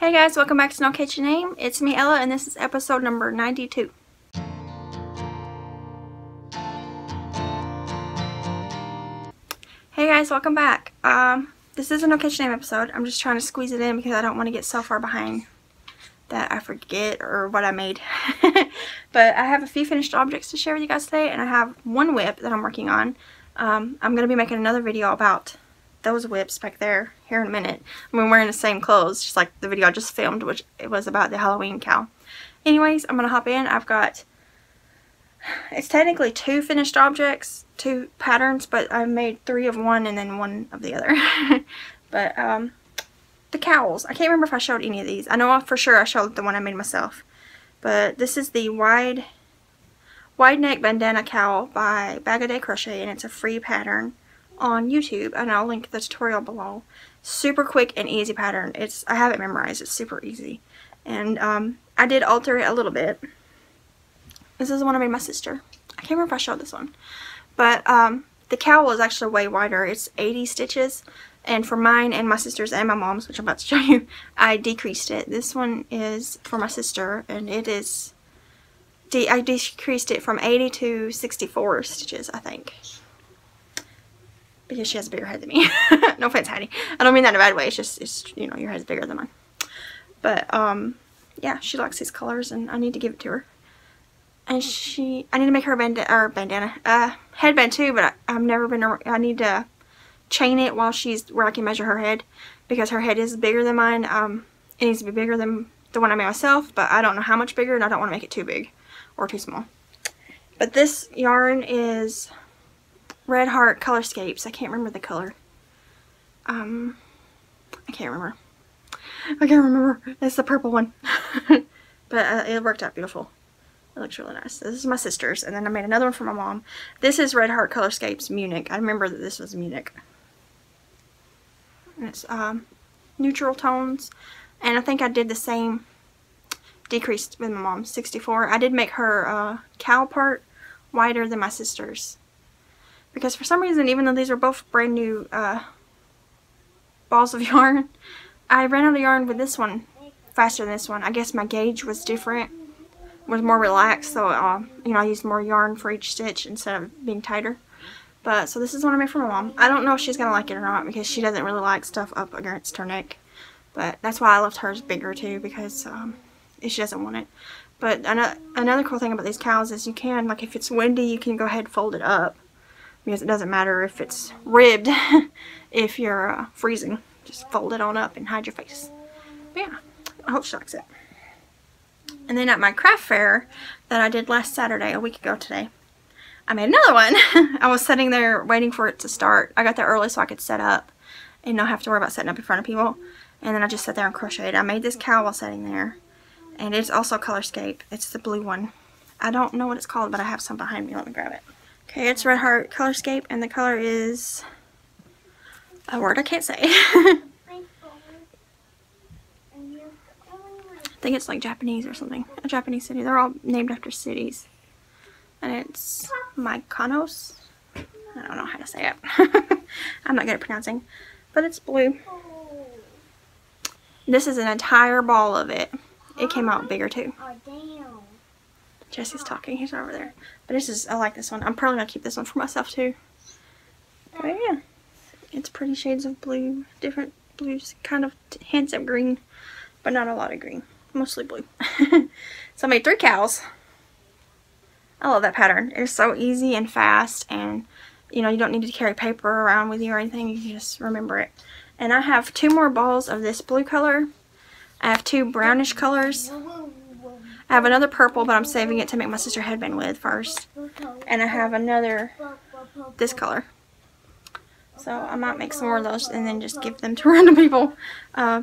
Hey guys, welcome back to No Catch Your Name. It's me, Ella, and this is episode number 92. Hey guys, welcome back. This is a No Catch Your Name episode. I'm just trying to squeeze it in because I don't want to get so far behind that I forget or what I made. But I have a few finished objects to share with you guys today, and I have one whip that I'm working on. I'm going to be making another video about those whips back there here in a minute. I mean, wearing the same clothes, just like the video I just filmed, which it was about the Halloween cow. Anyways, I'm going to hop in. I've got, it's technically two finished objects, two patterns, but I made three of one and then one of the other. But the cowls, I can't remember if I showed any of these. I know for sure I showed the one I made myself. But this is the wide neck bandana cowl by Bagaday Crochet, and it's a free pattern on YouTube, and I'll link the tutorial below. Super quick and easy pattern. I have it memorized. It's super easy. And I did alter it a little bit. This is the one I made my sister. I can't remember if I showed this one. But the cowl is actually way wider. It's 80 stitches. And for mine and my sister's and my mom's, which I'm about to show you, I decreased it. This one is for my sister, and it is... I decreased it from 80 to 64 stitches, I think. Because she has a bigger head than me. No offense, Heidi. I don't mean that in a bad way. It's just, you know, your head's bigger than mine. But, yeah, she likes these colors, and I need to give it to her. And I need to make her a headband too, but I've never been, I need to chain it while she's where I can measure her head, because her head is bigger than mine. It needs to be bigger than the one I made myself, but I don't know how much bigger, and I don't want to make it too big or too small. But this yarn is Red Heart Colorscapes. I can't remember the color. I can't remember. It's the purple one. But it worked out beautiful. It looks really nice. This is my sister's, and then I made another one for my mom. This is Red Heart Colorscapes Munich. I remember that this was Munich. And it's neutral tones, and I think I did the same decreased with my mom, 64. I did make her cowl part wider than my sister's, because for some reason, even though these are both brand new balls of yarn, I ran out of yarn with this one faster than this one. I guess my gauge was different, was more relaxed, so you know, I used more yarn for each stitch instead of being tighter. But so this is what I made for my mom. I don't know if she's gonna like it or not, because she doesn't really like stuff up against her neck. But that's why I left hers bigger too, because she doesn't want it. But another cool thing about these cowls is you can, like, if it's windy, you can go ahead and fold it up, because it doesn't matter if it's ribbed. If you're freezing, just fold it on up and hide your face. But yeah, I hope she likes it. And then at my craft fair that I did last Saturday, a week ago today, I made another one. I was sitting there waiting for it to start. I got there early so I could set up and not have to worry about setting up in front of people. And then I just sat there and crocheted. I made this cowl while sitting there. And it's also Colorscape. It's the blue one. I don't know what it's called, but I have some behind me. Let me grab it. Okay, it's Red Heart Colorscape, and the color is a word I can't say. I think it's like Japanese or something. A Japanese city. They're all named after cities. And it's Mykonos. I don't know how to say it. I'm not good at pronouncing. But it's blue. This is an entire ball of it. It came out bigger too. Jesse's talking. He's over there. But this is, I like this one. I'm probably going to keep this one for myself too. But yeah. It's pretty shades of blue. Different blues. Kind of hints of green. But not a lot of green. Mostly blue. So I made three cowls. I love that pattern. It's so easy and fast, and you know, you don't need to carry paper around with you or anything. You can just remember it. And I have two more balls of this blue color. I have two brownish colors. I have another purple, but I'm saving it to make my sister headband with first. And I have another, this color. So I might make some more of those and then just give them to random people.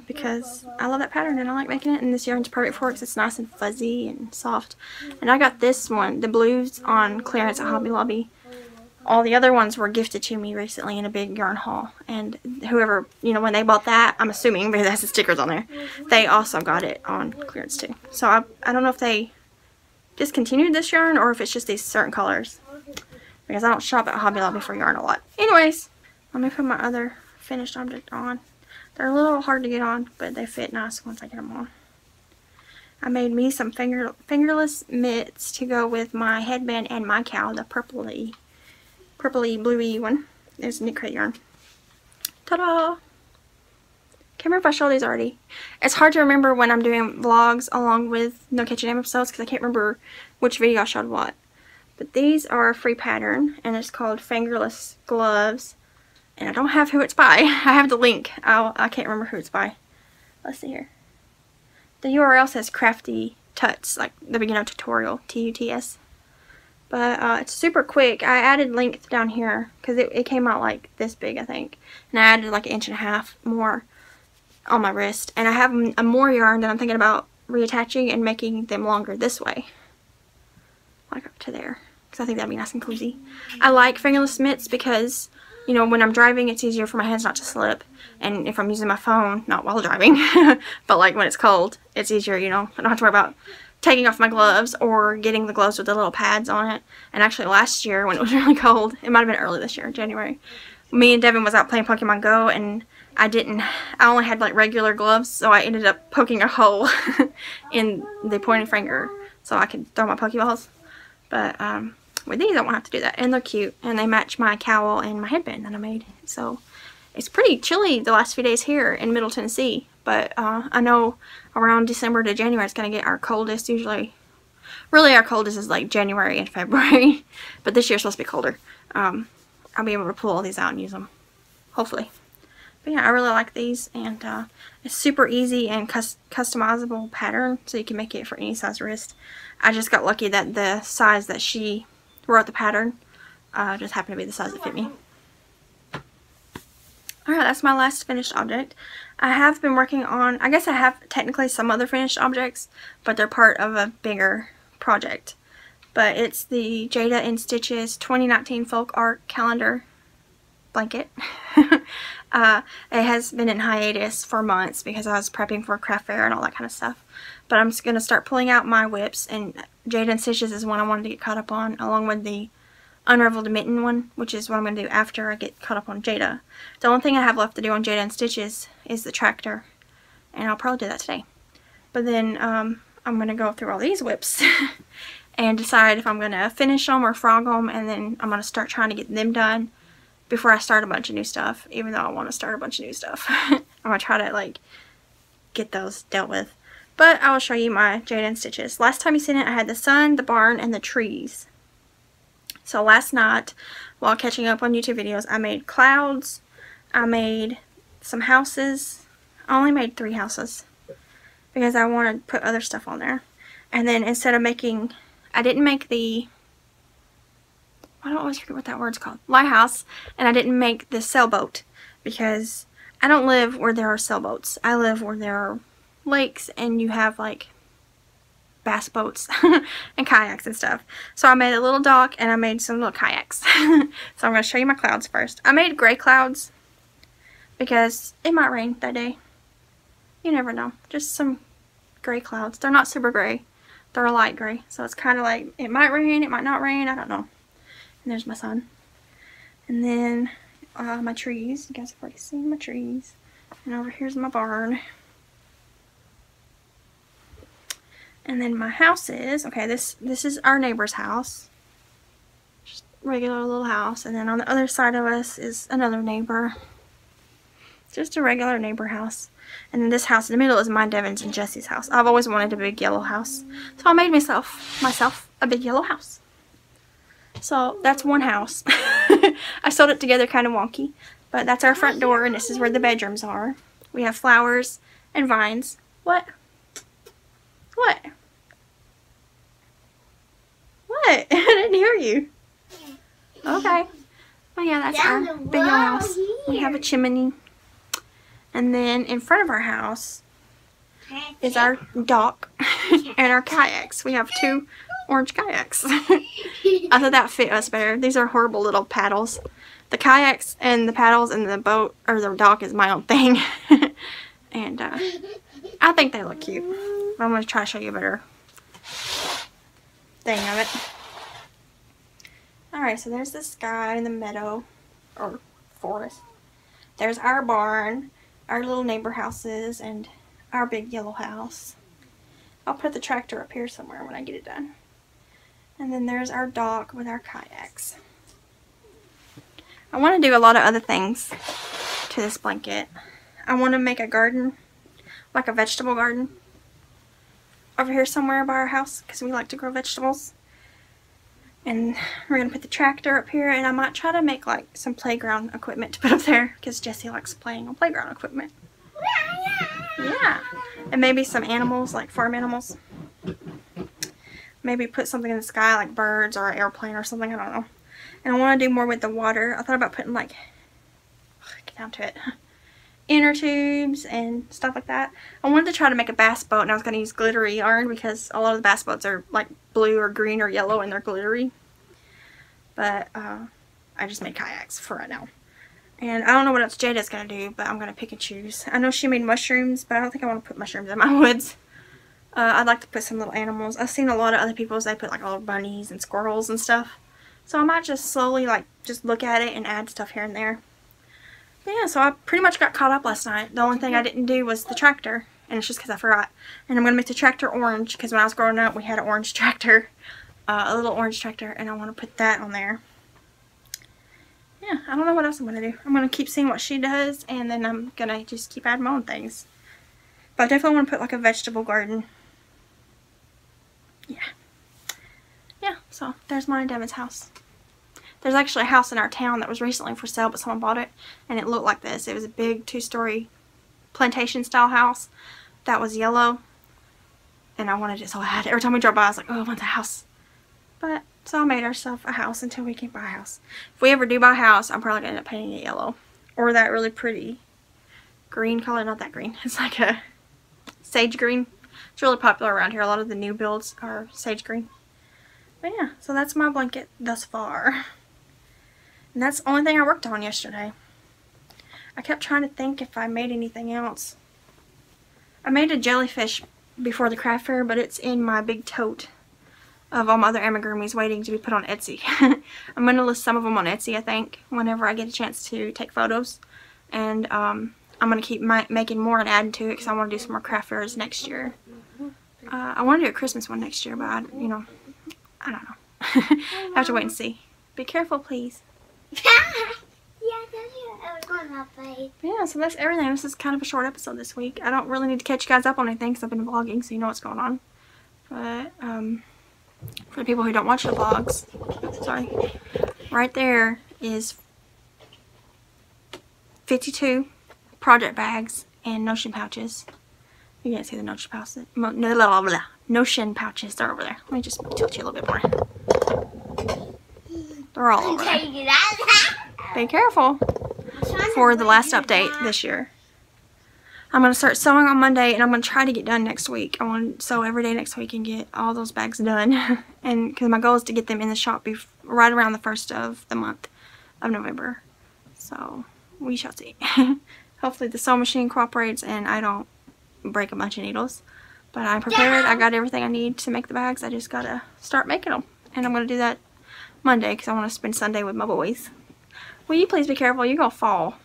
Because I love that pattern and I like making it. And this yarn's perfect for it because it's nice and fuzzy and soft. And I got this one, the blues, on clearance at Hobby Lobby. All the other ones were gifted to me recently in a big yarn haul. And whoever, you know, when they bought that, I'm assuming, because it has the stickers on there, they also got it on clearance too. So I don't know if they discontinued this yarn or if it's just these certain colors. Because I don't shop at Hobby Lobby for yarn a lot. Anyways, let me put my other finished object on. They're a little hard to get on, but they fit nice once I get them on. I made me some fingerless mitts to go with my headband and my cowl, the purpley bluey one. There's knit crate yarn. Ta-da! Can't remember if I showed these already. It's hard to remember when I'm doing vlogs along with No Catch Your Name episodes because I can't remember which video I showed what. But these are a free pattern, and it's called Fingerless Gloves. And I don't have who it's by. I have the link. I can't remember who it's by. Let's see here. The URL says Crafty Tuts, like the beginner tutorial, T-U-T-S. But it's super quick. I added length down here because it came out like this big, I think. And I added like an inch and a half more on my wrist. And I have a more yarn that I'm thinking about reattaching and making them longer this way. Like up to there. Because I think that'd be nice and cozy. I like fingerless mitts because, you know, when I'm driving, it's easier for my hands not to slip. And if I'm using my phone, not while driving, but like when it's cold, it's easier, you know. I don't have to worry about taking off my gloves or getting the gloves with the little pads on it. And actually last year, when it was really cold, it might have been early this year, January, me and Devin was out playing Pokemon Go, and I only had like regular gloves, so I ended up poking a hole in the pointing finger so I could throw my Pokeballs. But, with these, I won't have to do that. And they're cute. And they match my cowl and my headband that I made. So, it's pretty chilly the last few days here in Middle Tennessee. But, I know around December to January, it's going to get our coldest usually. Really, our coldest is like January and February. But this year's supposed to be colder. I'll be able to pull all these out and use them. Hopefully. But yeah, I really like these. And, it's super easy and customizable pattern. So, you can make it for any size wrist. I just got lucky that the size that she wrote the pattern just happened to be the size that fit me. Alright, that's my last finished object. I have been working on, I guess I have technically some other finished objects, but they're part of a bigger project. But it's the Jaida InStitches 2019 Folk Art Calendar blanket. It has been in hiatus for months because I was prepping for a craft fair and all that kind of stuff. But I'm going to start pulling out my whips, and Jaida InStitches is one I wanted to get caught up on, along with the Unraveled Mitten one, which is what I'm going to do after I get caught up on Jaida. The only thing I have left to do on Jaida InStitches is the tractor, and I'll probably do that today. But then I'm going to go through all these whips and decide if I'm going to finish them or frog them, and then I'm going to start trying to get them done before I start a bunch of new stuff, even though I want to start a bunch of new stuff. I'm going to try to, like, get those dealt with. But I will show you my Jaida InStitches. Last time you seen it, I had the sun, the barn, and the trees. So last night, while catching up on YouTube videos, I made clouds. I made some houses. I only made 3 houses because I wanted to put other stuff on there. And then instead of making, I didn't make the, I don't always forget what that word's called, lighthouse. And I didn't make the sailboat because I don't live where there are sailboats. I live where there are lakes and you have like bass boats and kayaks and stuff. So I made a little dock and I made some little kayaks. So I'm going to show you my clouds first. I made gray clouds because it might rain that day. You never know. Just some gray clouds. They're not super gray. They're a light gray. So it's kind of like it might rain, it might not rain. I don't know. And there's my sun. And then my trees. You guys have already seen my trees. And over here's my barn. And then my house is, okay, this is our neighbor's house. Just regular little house. And then on the other side of us is another neighbor. Just a regular neighbor house. And then this house in the middle is mine, Devin's, and Jesse's house. I've always wanted a big yellow house. So I made myself a big yellow house. So that's one house. I sewed it together kind of wonky. But that's our front door, and this is where the bedrooms are. We have flowers and vines. What? What? What? I didn't hear you. Okay. Well, yeah, that's our big old house. We have a chimney. And then in front of our house is our dock and our kayaks. We have 2 orange kayaks. I thought that fit us better. These are horrible little paddles. The kayaks and the paddles and the boat, or the dock, is my own thing. And I think they look cute. I'm going to try to show you a better thing of it. Alright, so there's the sky and the meadow, or forest. There's our barn. our little neighbor houses and our big yellow house. I'll put the tractor up here somewhere when I get it done. And then there's our dock with our kayaks. I want to do a lot of other things to this blanket. I want to make a garden, like a vegetable garden, over here somewhere by our house, because we like to grow vegetables. And we're going to put the tractor up here, and I might try to make like some playground equipment to put up there, because Jessie likes playing on playground equipment. Yeah. And maybe some animals, like farm animals. Maybe put something in the sky, like birds or an airplane or something, I don't know. And I want to do more with the water. I thought about putting like, get down to it, inner tubes and stuff like that. I wanted to try to make a bass boat, and I was going to use glittery yarn because a lot of the bass boats are like blue or green or yellow and they're glittery. But I just made kayaks for right now. And I don't know what else Jada's going to do, but I'm going to pick and choose. I know she made mushrooms, but I don't think I want to put mushrooms in my woods. I'd like to put some little animals. I've seen a lot of other people's, they put like little bunnies and squirrels and stuff. So I might just slowly like just look at it and add stuff here and there. But yeah, so I pretty much got caught up last night. The only thing I didn't do was the tractor, and it's just because I forgot. And I'm going to make the tractor orange, because when I was growing up we had an orange tractor, a little orange tractor, and I want to put that on there. Yeah, I don't know what else I'm going to do. I'm going to keep seeing what she does, and then I'm going to just keep adding my own things. But I definitely want to put like a vegetable garden. Yeah. Yeah, so there's mine and Devin's house. There's actually a house in our town that was recently for sale, but someone bought it, and it looked like this. It was a big two-story plantation-style house that was yellow, and I wanted it so bad. Every time we drove by, I was like, oh, I want the house. But so I made ourselves a house until we can buy a house. If we ever do buy a house, I'm probably going to end up painting it yellow. Or that really pretty green color. Not that green. It's like a sage green. It's really popular around here. A lot of the new builds are sage green. But yeah, so that's my blanket thus far. And that's the only thing I worked on yesterday. I kept trying to think if I made anything else. I made a jellyfish before the craft fair, but it's in my big tote of all my other amigurumis waiting to be put on Etsy. I'm going to list some of them on Etsy, I think, whenever I get a chance to take photos. And I'm going to keep making more and adding to it, because I want to do some more craft fairs next year. I want to do a Christmas one next year, but I don't know. I have to wait and see. Be careful, please. Yeah, so that's everything. This is kind of a short episode this week. I don't really need to catch you guys up on anything because I've been vlogging, so you know what's going on. But, for the people who don't watch the vlogs, sorry, right there is 52 project bags and notion pouches. You can't see the notion pouches. Notion pouches, they're over there. Let me just tilt you a little bit more. They're all over there. Be careful for the last update this year. I'm going to start sewing on Monday, and I'm going to try to get done next week. I want to sew every day next week and get all those bags done. And because my goal is to get them in the shop right around the 1st of the month of November. So we shall see. Hopefully the sewing machine cooperates and I don't break a bunch of needles. But I'm prepared. I got everything I need to make the bags. I just got to start making them. And I'm going to do that Monday because I want to spend Sunday with my boys. Will you please be careful? You're going to fall.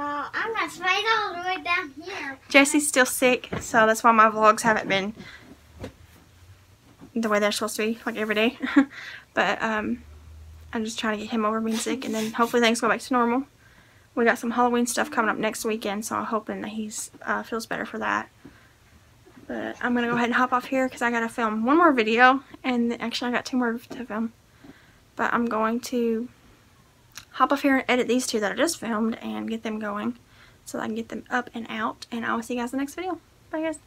I'm gonna slide all the way down here. Jessie's still sick, so that's why my vlogs haven't been the way they're supposed to be, like every day. But I'm just trying to get him over being sick, and then hopefully things go back to normal. We got some Halloween stuff coming up next weekend, so I'm hoping that he feels better for that. But I'm gonna go ahead and hop off here because I gotta film one more video, and actually I got 2 more to film. But I'm going to hop up here and edit these 2 that I just filmed and get them going so that I can get them up and out. And I will see you guys in the next video. Bye, guys.